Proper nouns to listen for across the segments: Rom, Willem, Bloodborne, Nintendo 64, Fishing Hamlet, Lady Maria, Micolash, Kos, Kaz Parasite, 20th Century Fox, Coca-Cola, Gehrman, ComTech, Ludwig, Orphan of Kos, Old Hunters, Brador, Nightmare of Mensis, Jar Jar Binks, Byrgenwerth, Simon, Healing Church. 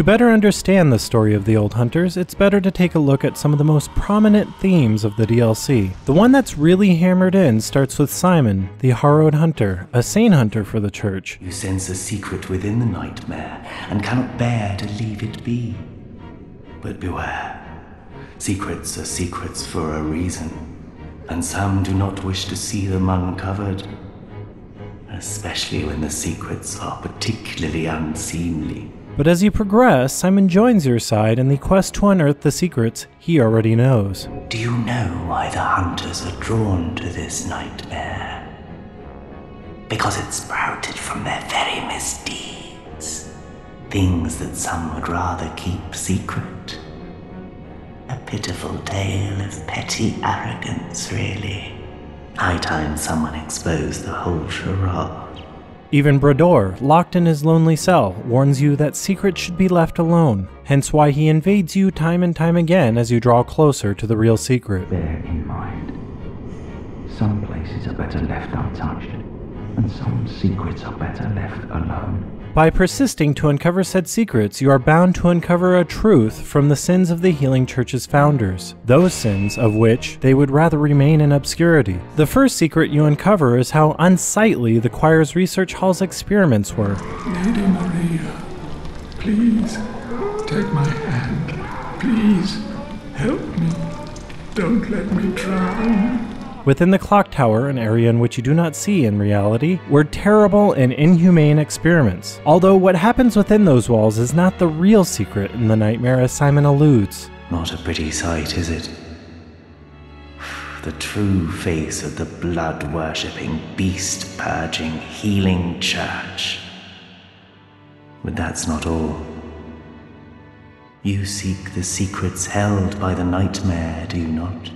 To better understand the story of the Old Hunters, it's better to take a look at some of the most prominent themes of the DLC. The one that's really hammered in starts with Simon, the Harrowed Hunter, a sane hunter for the church. You sense a secret within the nightmare and cannot bear to leave it be. But beware. Secrets are secrets for a reason, and some do not wish to see them uncovered, especially when the secrets are particularly unseemly. But as you progress, Simon joins your side in the quest to unearth the secrets he already knows. Do you know why the hunters are drawn to this nightmare? Because it sprouted from their very misdeeds. Things that some would rather keep secret. A pitiful tale of petty arrogance, really. High time someone exposed the whole charade. Even Brador, locked in his lonely cell, warns you that secrets should be left alone, hence why he invades you time and time again as you draw closer to the real secret. Bear in mind, some places are better left untouched, and some secrets are better left alone. By persisting to uncover said secrets, you are bound to uncover a truth from the sins of the Healing Church's founders, those sins of which they would rather remain in obscurity. The first secret you uncover is how unsightly the choir's research hall's experiments were. Lady Maria, please take my hand. Please help me. Don't let me drown. Within the clock tower, an area in which you do not see in reality, were terrible and inhumane experiments. Although what happens within those walls is not the real secret in the nightmare, as Simon alludes. Not a pretty sight, is it? The true face of the blood-worshipping, beast-purging, Healing Church. But that's not all. You seek the secrets held by the nightmare, do you not?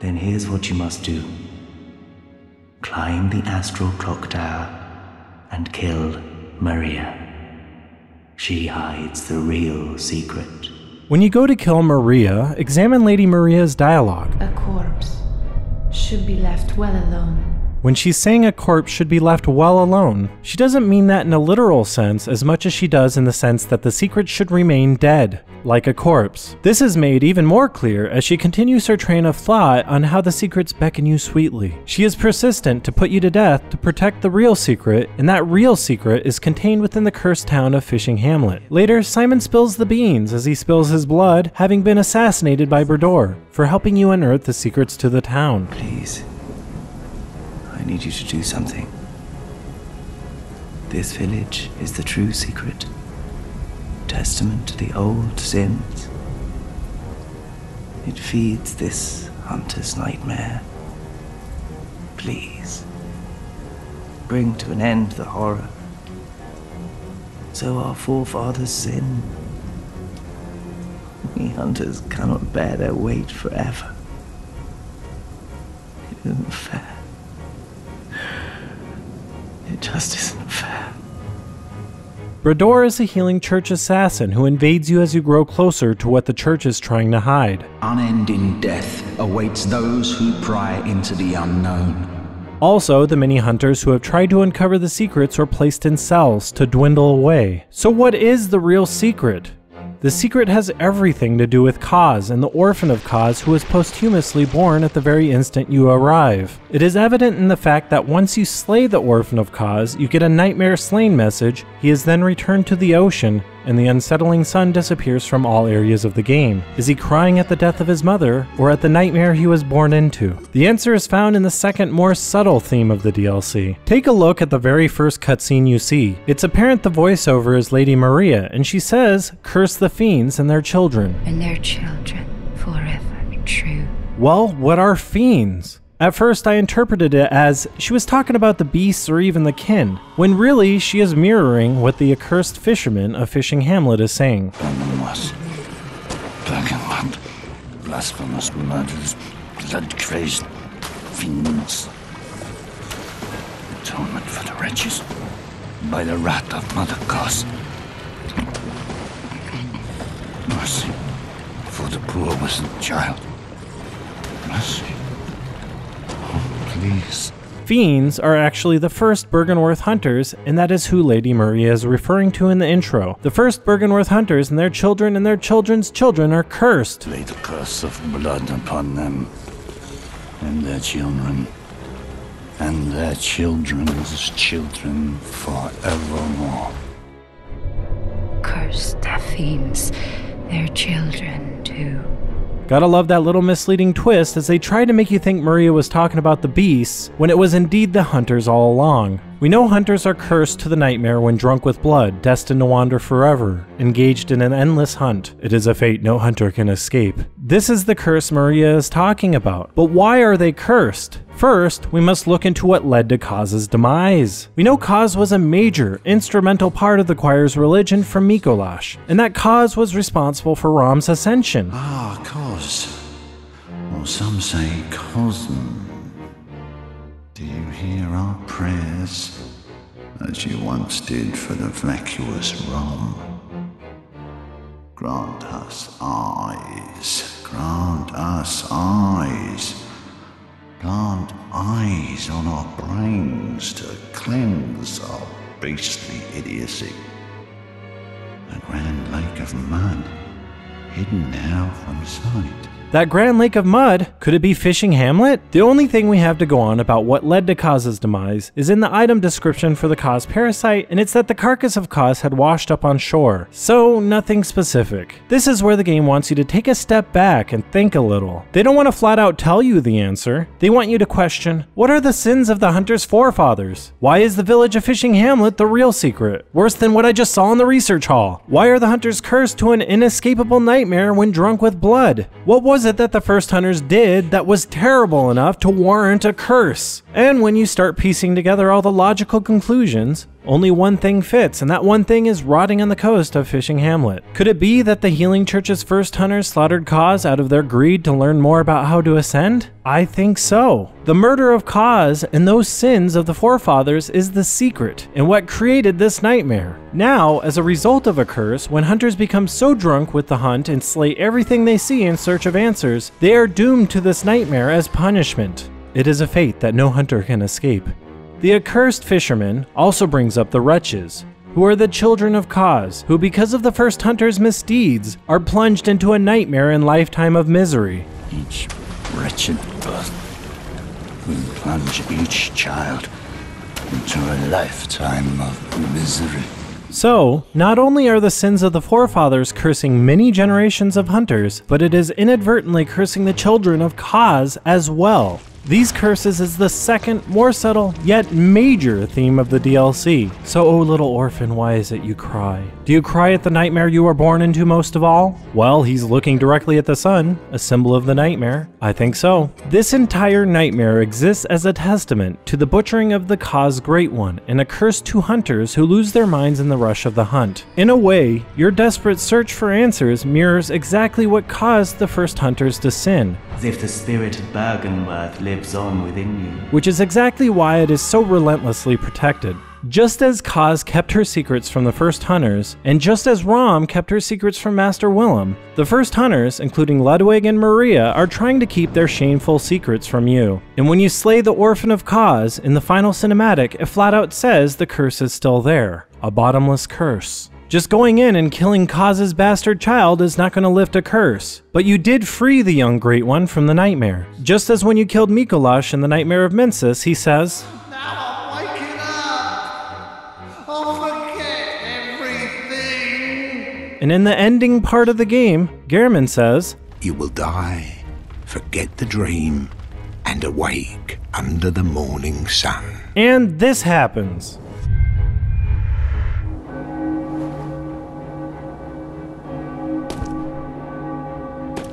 Then here's what you must do. Climb the astral clock tower and kill Maria. She hides the real secret. When you go to kill Maria, examine Lady Maria's dialogue. A corpse should be left well alone. When she's saying a corpse should be left well alone, she doesn't mean that in a literal sense as much as she does in the sense that the secret should remain dead, like a corpse. This is made even more clear as she continues her train of thought on how the secrets beckon you sweetly. She is persistent to put you to death to protect the real secret, and that real secret is contained within the cursed town of Fishing Hamlet. Later, Simon spills the beans as he spills his blood, having been assassinated by Brador for helping you unearth the secrets to the town. Please. I need you to do something. This village is the true secret, testament to the old sins. It feeds this hunter's nightmare. Please, bring to an end the horror, so our forefathers sin. We hunters cannot bear their weight forever. It isn't fair. It just isn't fair. Brador is a Healing Church assassin who invades you as you grow closer to what the church is trying to hide. Unending death awaits those who pry into the unknown. Also, the many hunters who have tried to uncover the secrets are placed in cells to dwindle away. So what is the real secret? The secret has everything to do with Kos and the Orphan of Kos, who was posthumously born at the very instant you arrive. It is evident in the fact that once you slay the Orphan of Kos, you get a nightmare slain message. He is then returned to the ocean, and the unsettling sun disappears from all areas of the game. Is he crying at the death of his mother, or at the nightmare he was born into? The answer is found in the second, more subtle theme of the DLC. Take a look at the very first cutscene you see. It's apparent the voiceover is Lady Maria, and she says, "Curse the fiends and their children." And their children forever true. Well, what are fiends? At first I interpreted it as she was talking about the beasts or even the kin, when really she is mirroring what the accursed fisherman of Fishing Hamlet is saying. Venomous, black and blasphemous, murderous, blood-crazed fiends. Atonement for the wretches by the wrath of Mother Kos. Mercy for the poor wizened child. Mercy. Oh, please. Fiends are actually the first Byrgenwerth hunters, and that is who Lady Maria is referring to in the intro. The first Byrgenwerth hunters and their children and their children's children are cursed. Lay the curse of blood upon them, and their children, and their children's children forevermore. Cursed the fiends, their children too. Gotta love that little misleading twist as they try to make you think Maria was talking about the beasts when it was indeed the hunters all along. We know hunters are cursed to the nightmare when drunk with blood, destined to wander forever, engaged in an endless hunt. It is a fate no hunter can escape. This is the curse Maria is talking about. But why are they cursed? First, we must look into what led to Kaz's demise. We know Kaz was a major, instrumental part of the choir's religion from Micolash, and that Kaz was responsible for Rom's ascension. Ah, Kos. Or some say Cosm. Do you hear our prayers, as you once did for the vacuous Rom? Grant us eyes, grant us eyes. Plant eyes on our brains to cleanse our beastly idiocy. A grand lake of mud, hidden now from sight. That grand lake of mud, could it be Fishing Hamlet? The only thing we have to go on about what led to Kaz's demise is in the item description for the Kaz Parasite, and it's that the carcass of Kaz had washed up on shore. So nothing specific. This is where the game wants you to take a step back and think a little. They don't want to flat out tell you the answer. They want you to question, what are the sins of the hunter's forefathers? Why is the village of Fishing Hamlet the real secret? Worse than what I just saw in the research hall. Why are the hunters cursed to an inescapable nightmare when drunk with blood? What was it that the first hunters did that was terrible enough to warrant a curse? And when you start piecing together all the logical conclusions, only one thing fits, and that one thing is rotting on the coast of Fishing Hamlet. Could it be that the Healing Church's first hunters slaughtered Kaz out of their greed to learn more about how to ascend? I think so. The murder of Kaz and those sins of the forefathers is the secret, and what created this nightmare. Now, as a result of a curse, when hunters become so drunk with the hunt and slay everything they see in search of answers, they are doomed to this nightmare as punishment. It is a fate that no hunter can escape. The accursed fisherman also brings up the wretches, who are the children of Kaz, who because of the first hunter's misdeeds are plunged into a nightmare and lifetime of misery. Each wretched birth will plunge each child into a lifetime of misery. So, not only are the sins of the forefathers cursing many generations of hunters, but it is inadvertently cursing the children of Kaz as well. These curses is the second, more subtle, yet major theme of the DLC. So, oh little orphan, why is it you cry? Do you cry at the nightmare you were born into most of all? Well, he's looking directly at the sun, a symbol of the nightmare. I think so. This entire nightmare exists as a testament to the butchering of the Kaz Great One and a curse to hunters who lose their minds in the rush of the hunt. In a way, your desperate search for answers mirrors exactly what caused the first hunters to sin. As if the spirit of Byrgenwerth lives on within you. Which is exactly why it is so relentlessly protected. Just as Kaz kept her secrets from the first hunters, and just as Rom kept her secrets from Master Willem, the first hunters, including Ludwig and Maria, are trying to keep their shameful secrets from you. And when you slay the Orphan of Kos in the final cinematic, it flat out says the curse is still there. A bottomless curse. Just going in and killing Kaz's bastard child is not going to lift a curse. But you did free the young Great One from the nightmare. Just as when you killed Micolash in the Nightmare of Mensis, he says, "Now I'm waking up! I'll forget everything!" And in the ending part of the game, Gehrman says, "You will die, forget the dream, and awake under the morning sun." And this happens.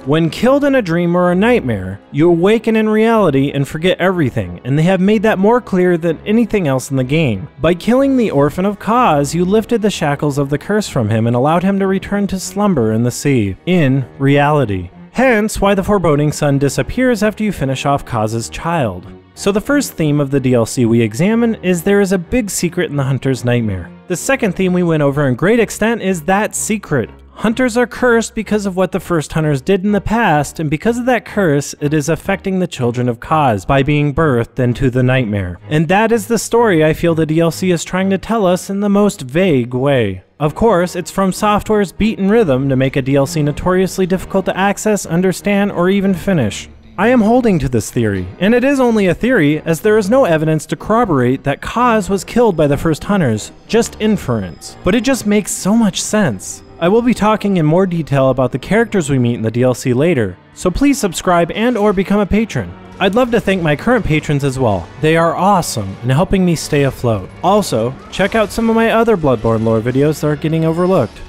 When killed in a dream or a nightmare, you awaken in reality and forget everything, and they have made that more clear than anything else in the game. By killing the Orphan of Kos, you lifted the shackles of the curse from him and allowed him to return to slumber in the sea, in reality. Hence why the foreboding sun disappears after you finish off Kaz's child. So the first theme of the DLC we examine is there is a big secret in the hunter's nightmare. The second theme we went over in great extent is that secret. Hunters are cursed because of what the first hunters did in the past, and because of that curse, it is affecting the children of Kos by being birthed into the nightmare. And that is the story I feel the DLC is trying to tell us in the most vague way. Of course, it's from Software's beaten rhythm to make a DLC notoriously difficult to access, understand, or even finish. I am holding to this theory, and it is only a theory as there is no evidence to corroborate that Kos was killed by the first hunters, just inference. But it just makes so much sense. I will be talking in more detail about the characters we meet in the DLC later, so please subscribe and or become a patron. I'd love to thank my current patrons as well. They are awesome in helping me stay afloat. Also, check out some of my other Bloodborne lore videos that are getting overlooked.